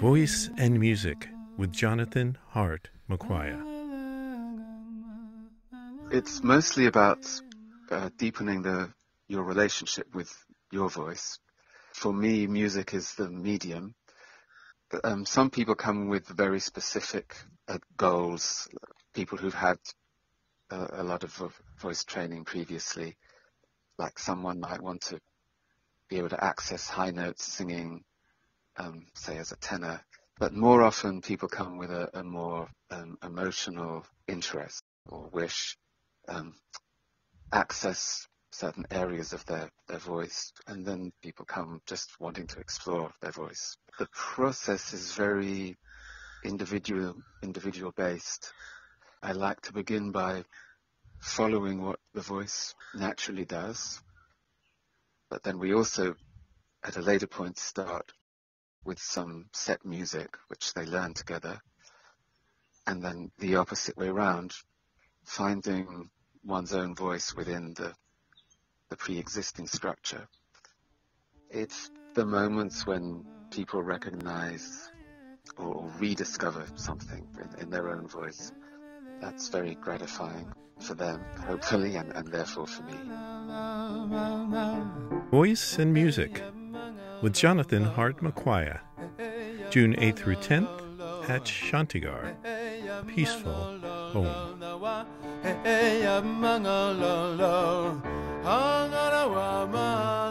Voice and Music with Jonathan Hart Makwaia. It's mostly about deepening your relationship with your voice. For me, music is the medium. Some people come with very specific goals, people who've had a lot of voice training previously. Like someone might want to be able to access high notes singing, say as a tenor. But more often people come with a more emotional interest or wish, access certain areas of their voice, and then people come just wanting to explore their voice. The process is very individual based. I like to begin by following what the voice naturally does, but then we also, at a later point, start with some set music, which they learn together, and then the opposite way around, finding one's own voice within the pre-existing structure. It's the moments when people recognize or rediscover something in their own voice. That's very gratifying for them, hopefully, and therefore for me. Voice and Music with Jonathan Hart Makwaia, June 8th through 10th at Shantigar, Peaceful Home.